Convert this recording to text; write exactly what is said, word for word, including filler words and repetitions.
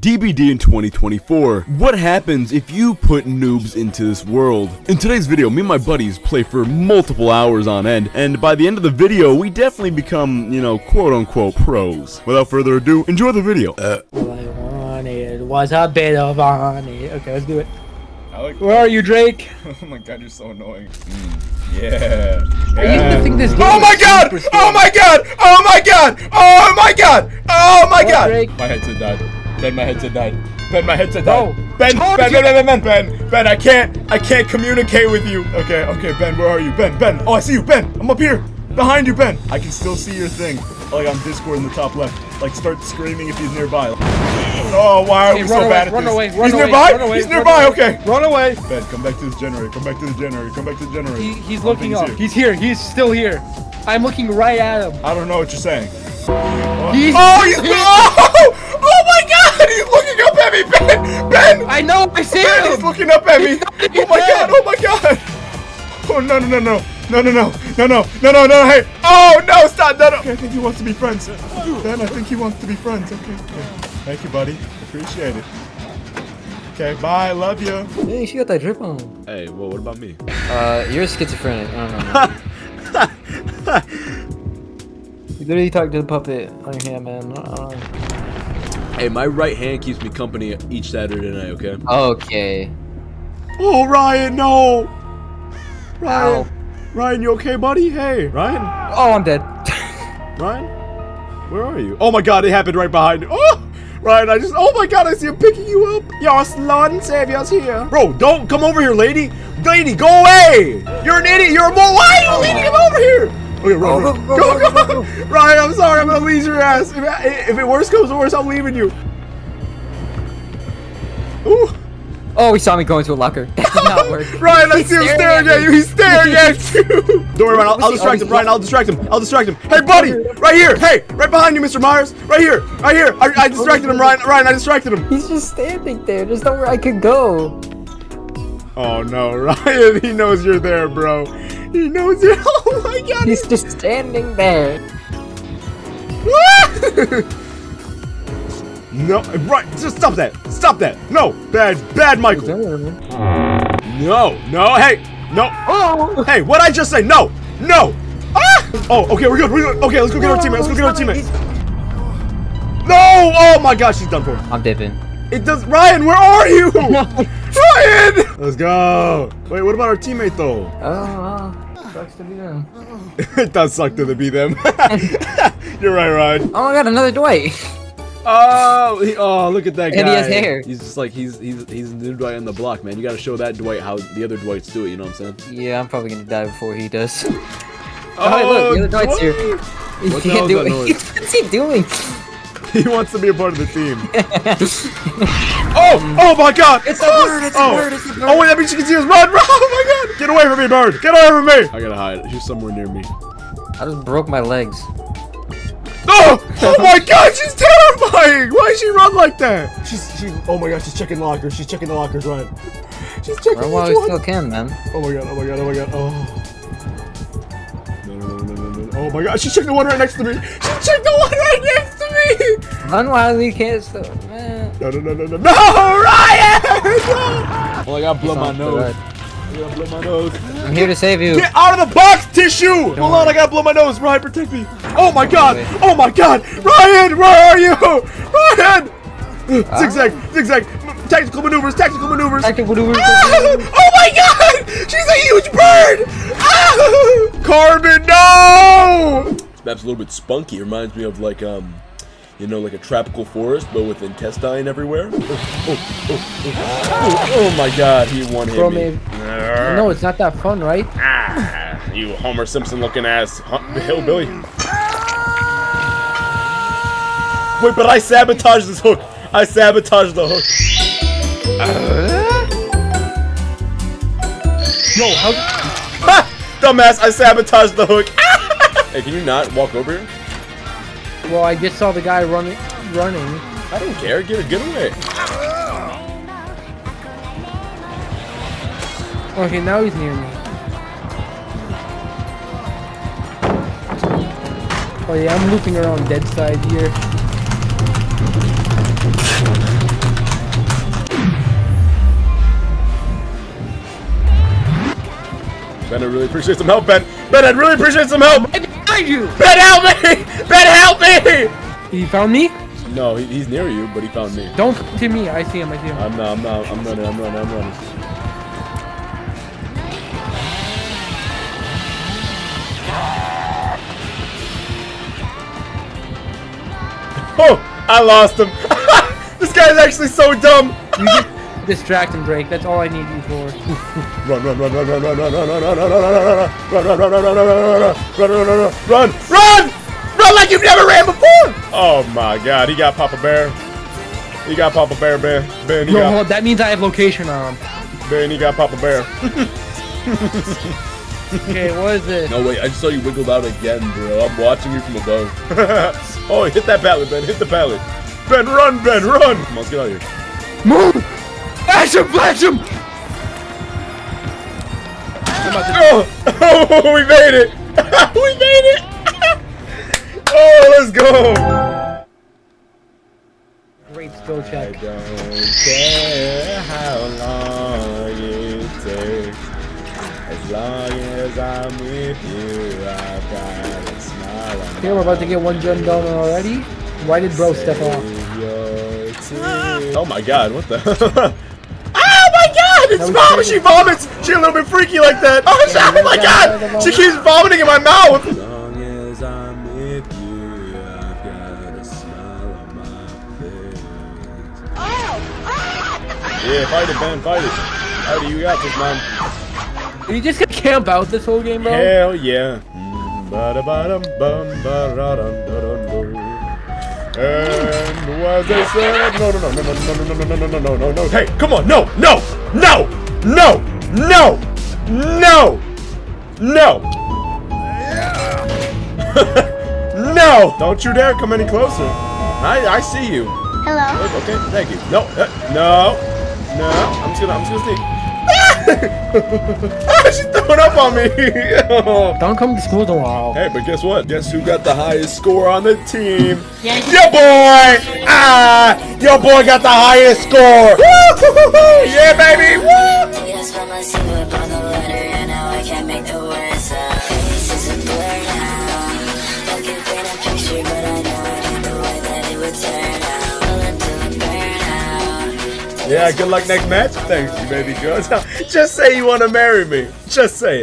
D B D in twenty twenty-four. What happens if you put noobs into this world? In today's video, me and my buddies play for multiple hours on end, and by the end of the video, we definitely become, you know, quote-unquote pros. Without further ado, enjoy the video. Uh. All I wanted was a bit of honey. Okay, let's do it. I like Where that. Are you, Drake? Oh my god, you're so annoying. Mm. Yeah. yeah. I used to think this game oh, my god! oh my god! Oh my god! Oh my god! Oh my god! Oh my god! My headset died. Ben, my headset died. Ben, my headset died. No. Ben, ben, ben, ben, Ben, Ben, Ben, Ben, I can't, I can't communicate with you. Okay, okay, Ben, where are you? Ben, Ben, oh, I see you, Ben. I'm up here, behind you, Ben. I can still see your thing. Like on Discord in the top left. Like, start screaming if he's nearby. Oh, why are hey, we so away, bad at run this? Away, run he's away, nearby? Run away, he's nearby, run okay. Run away. Ben, come back to this generator, come back to the generator, come back to the generator. He, he's oh, looking up. Here. He's here, he's still here. I'm looking right at him. I don't know what you're saying. He's oh, he's, oh, oh my god. He's looking up at me, Ben! Ben! I know, I see Ben, him! He's looking up at me! Oh my god, oh my god! Oh no, no, no, no, no, no, no, no, no, no, no, no, hey! Oh no, stop, no, no! Okay, I think he wants to be friends. Ben, I think he wants to be friends, okay. okay. Thank you, buddy. Appreciate it. Okay, bye, love you. Hey, she got that drip on. Hey, well, what about me? Uh, you're schizophrenic, I don't know. You literally talked to the puppet on your hand, man. I don't know. Hey, my right hand keeps me company each Saturday night, okay? Okay. Oh, Ryan, no! Ryan, Ow. Ryan, you okay, buddy? Hey, Ryan? Oh, I'm dead. Ryan? Where are you? Oh my god, it happened right behind you. Oh! Ryan, I just- oh my god, I see him picking you up! Your slun savior's here. Bro, don't come over here, lady! Lady, go away! You're an idiot! You're a mole! Why are you leading him over here? Okay, Ryan, go, go, go, go, go, go. Ryan, I'm sorry, I'm gonna leave your ass. If, I, if it worse comes to worse, I'm leaving you. Ooh. Oh, he saw me going to a locker. That did not work. Ryan, I see him staring at you. He's staring at you. Don't worry, Ryan. I'll, I'll distract him. Ryan, I'll distract him. I'll distract him. Hey, buddy, right here. Hey, right behind you, Mister Myers. Right here, right here. I, I distracted him, Ryan. Ryan, I distracted him. He's just standing there. There's nowhere I could go. Oh no, Ryan. He knows you're there, bro. He knows it. Oh my god. He's just standing there. No, right. Just stop that. Stop that. No. Bad, bad Michael. No, no. Hey, no. Oh. Hey, what'd I just say? No, no. Ah! Oh, okay. We're good. We're good. Okay, let's go get our teammate. Let's go get our teammate. No. Oh my gosh. She's done for. I'm dipping. It does. Ryan, where are you? Ryan! Let's go. Wait, what about our teammate though? Oh. Sucks to be them. It does suck to be them. You're right, Ryan. Oh my god, another Dwight. Oh, he, oh, look at that guy. And he has hair. He's just like he's he's he's the new Dwight on the block, man. You gotta show that Dwight how the other Dwights do it. You know what I'm saying? Yeah, I'm probably gonna die before he does. Oh, oh hey, look, the other Dwight's here. What he the hell is that noise? What's he doing? He wants to be a part of the team. Oh! Oh my god! It's a oh, bird! It's oh. a bird! It's a bird! Oh wait, that means she can see us! Run! Run! Oh my god! Get away from me, bird! Get away from me! I gotta hide. She's somewhere near me. I just broke my legs. Oh! Oh my god! She's terrifying! Why does she run like that? She's she. Oh my god! She's checking lockers. She's checking the lockers, Ryan. She's checking the lockers. Well, we still can, man. Oh my god! Oh my god! Oh my god! Oh. Oh my god, she checked the one right next to me! She checked the one right next to me! Run while you can't stop, man. No, no, no, no, no, no, Ryan! No! Well, I gotta blow my nose. I gotta blow my nose. I'm here to save you. Get out of the box, tissue! Don't Hold on, worry. I gotta blow my nose. Ryan, protect me. Oh my god! Oh my god! Ryan, where are you? Ryan! Oh. Zigzag, zigzag. Tactical maneuvers, tactical maneuvers. Tactical maneuvers. Ah! Oh my god! She's a huge bird! Ah! Carbon, no! That's a little bit spunky. It reminds me of like, um, you know, like a tropical forest, but with intestine everywhere. Oh, oh, oh, oh, oh my god, he one-hit Bro, me. Man. No, it's not that fun, right? Ah, you Homer Simpson looking ass hillbilly. Wait, but I sabotaged this hook. I sabotaged the hook. Uh? Yo, how? Ha! Dumbass, I sabotaged the hook. Hey, can you not walk over here? Well, I just saw the guy running. Running. I don't care. Get a getaway. Okay, now he's near me. Oh yeah, I'm looping around dead side here. I'd really appreciate some help, Ben. Ben, I'd really appreciate some help. I'm behind you. Ben, help me. Ben, help me. He found me? No, he, he's near you, but he found me. Don't to me. I see him. I see him. I'm not. I'm not. I'm running. I'm running. I'm running. Oh, I lost him. This guy's actually so dumb. You just distract and break. That's all I need you for. Run, run, run, run, run, run, run, run, run, run, run, run, run, run, run, run, run, run, run, run, run like you've never ran before. Oh my God, he got Papa Bear. He got Papa Bear, Ben. Ben, he got. No, hold. That means I have location on him. Ben, he got Papa Bear. Okay, what is it? No, wait, I just saw you wiggled out again, bro. I'm watching you from above. Oh, hit that pallet, Ben. Hit the pallet. Ben, run, Ben, run. Come on, let's get out of here. Move! Flash him, flash him! Oh, oh, we made it. We made it. Oh, let's go. Great skill check. I don't care how long it takes. As long as I'm with you, I've got a smile. Okay, we're about to get one gem done already. Why did bro step off? Oh my God, what the? Oh my God, it's mom! She vomits! She's a little bit freaky like that. Oh, yeah, oh my God! God. She keeps vomiting in my mouth! As long as I'm with you, I've got a smile on my face. Yeah, fight it, Ben, fight it. How do you got this, man? Are you just gonna camp out this whole game, bro? Hell yeah. And what they said, no, no, no, no, no, no, no, no, no, no, no, no. Hey, come on, no, no, no, no, no, no, no, no. Don't you dare come any closer. I, I see you. Hello. Okay, thank you. No, no, no. I'm just gonna, I'm just gonna sneak. Oh, she's throwing up on me. Oh. Don't come to school tomorrow. Hey, but guess what? Guess who got the highest score on the team? Yes. Your boy! Ah! Your boy got the highest score! Woo! Yeah, baby! Woo! Yeah, good luck next match. Thank you, baby girl. Just say you want to marry me. Just say it.